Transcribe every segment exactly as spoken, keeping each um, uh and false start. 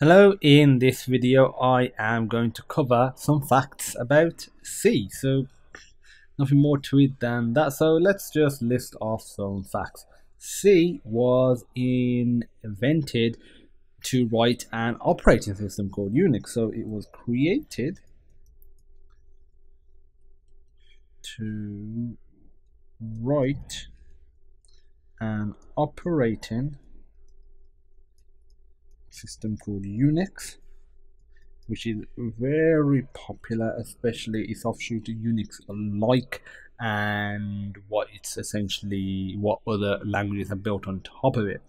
Hello, in this video I am going to cover some facts about C, so nothing more to it than that. So let's just list off some facts. C was invented to write an operating system called UNIX. So it was created to write an operating system called UNIX, which is very popular, especially its offshoot UNIX alike, and what it's essentially what other languages have built on top of it.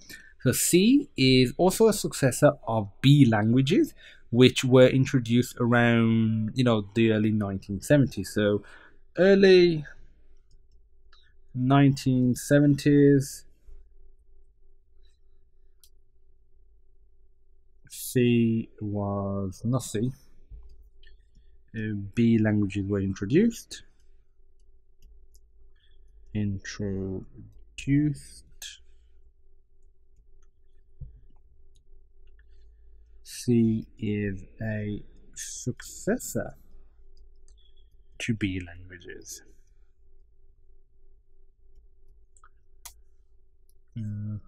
So C is also a successor of B languages, which were introduced around you know the early nineteen seventies. So early nineteen seventies C was nothing. Uh, B languages were introduced. Introduced. C is a successor to B languages.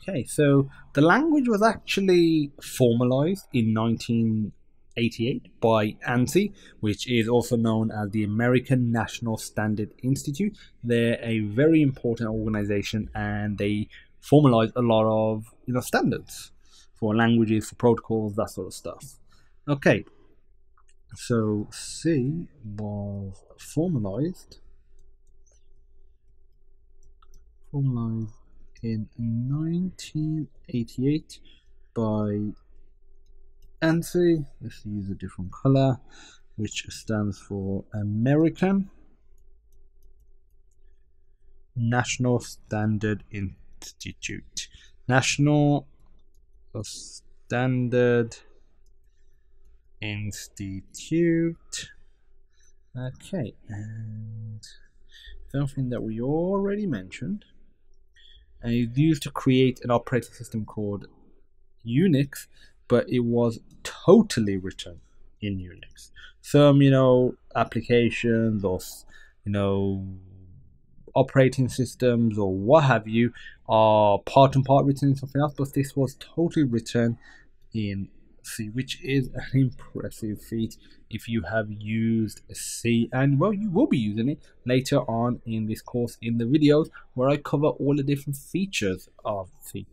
Okay, so the language was actually formalized in nineteen eighty-eight by ANSI, which is also known as the American National Standard Institute. They're a very important organization, and they formalize a lot of you know standards for languages, for protocols, that sort of stuff. Okay, so C was formalized formalized in nineteen eighty-eight by ANSI. Let's use a different color, which stands for American National Standard Institute. National Standard Institute. Okay, and something that we already mentioned. And it's used to create an operating system called UNIX, but it was totally written in UNIX. Some, you know, applications or, you know, operating systems or what have you are part and part written in something else, but this was totally written in C, which is an impressive feat if you have used C, and well, you will be using it later on in this course in the videos where I cover all the different features of C.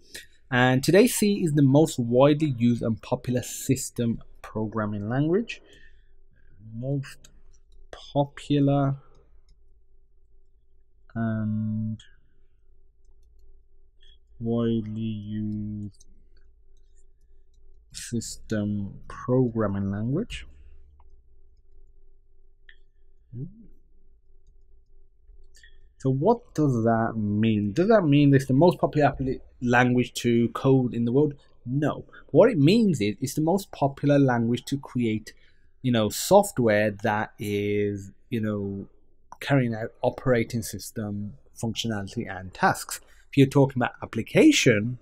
And today C is the most widely used and popular system programming language. Most popular and widely used system programming language. So what does that mean? Does that mean it's the most popular language to code in the world? No. What it means is it's the most popular language to create, you know, software that is, you know, carrying out operating system functionality and tasks. If you're talking about application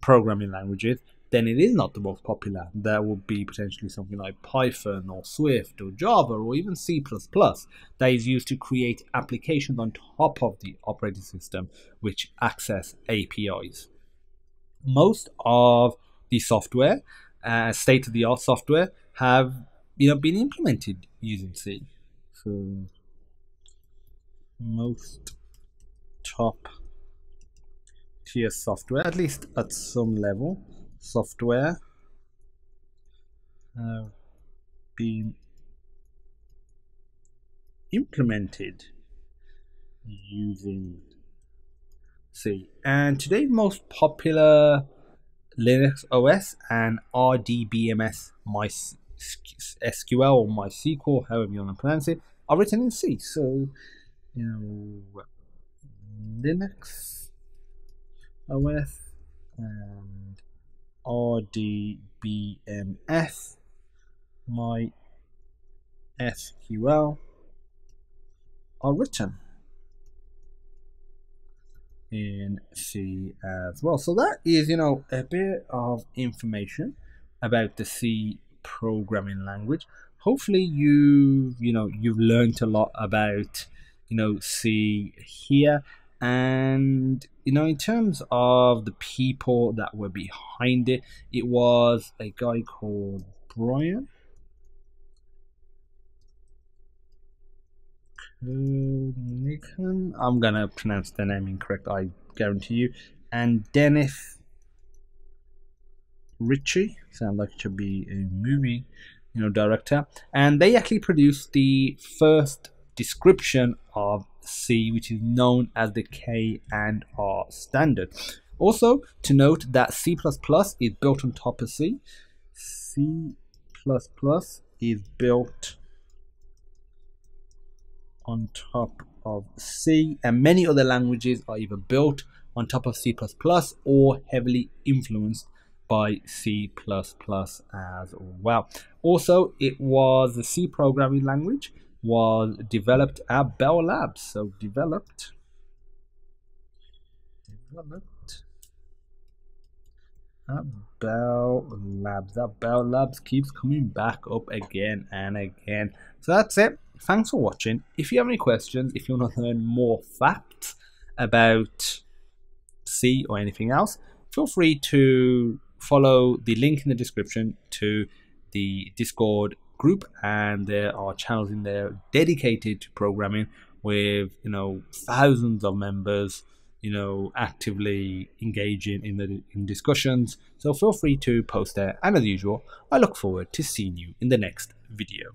programming languages, then it is not the most popular. There will be potentially something like Python or Swift or Java or even C plus plus that is used to create applications on top of the operating system which access A P Is. Most of the software, uh, state-of-the-art software, have you know been implemented using C. So most top tier software, at least at some level, software have been implemented using C. And today's most popular Linux O S and R D B M S, MySQL or MySQL, however you want to pronounce it, are written in C. So, you know, Linux O S and R D B M S, MySQL are written in C as well. So that is, you know, a bit of information about the C programming language. Hopefully you you know you've learned a lot about you know C here, and you know in terms of the people that were behind it, it was a guy called Brian Kernighan. I'm gonna pronounce the name incorrect, I guarantee you, and Dennis Ritchie. Sounds like it should be a movie, you know, director. And they actually produced the first description of C, which is known as the K and R standard. Also, to note that C plus plus is built on top of C. C plus plus is built on top of C, and many other languages are either built on top of C plus plus or heavily influenced by C plus plus as well. Also, it was the C programming language was developed at Bell Labs. So developed, developed at Bell Labs. That Bell Labs keeps coming back up again and again. So that's it. Thanks for watching. If you have any questions, if you want to learn more facts about C or anything else, feel free to follow the link in the description to the Discord group, and there are channels in there dedicated to programming with you know thousands of members you know actively engaging in the in discussions. So feel free to post there, and as usual, I look forward to seeing you in the next video.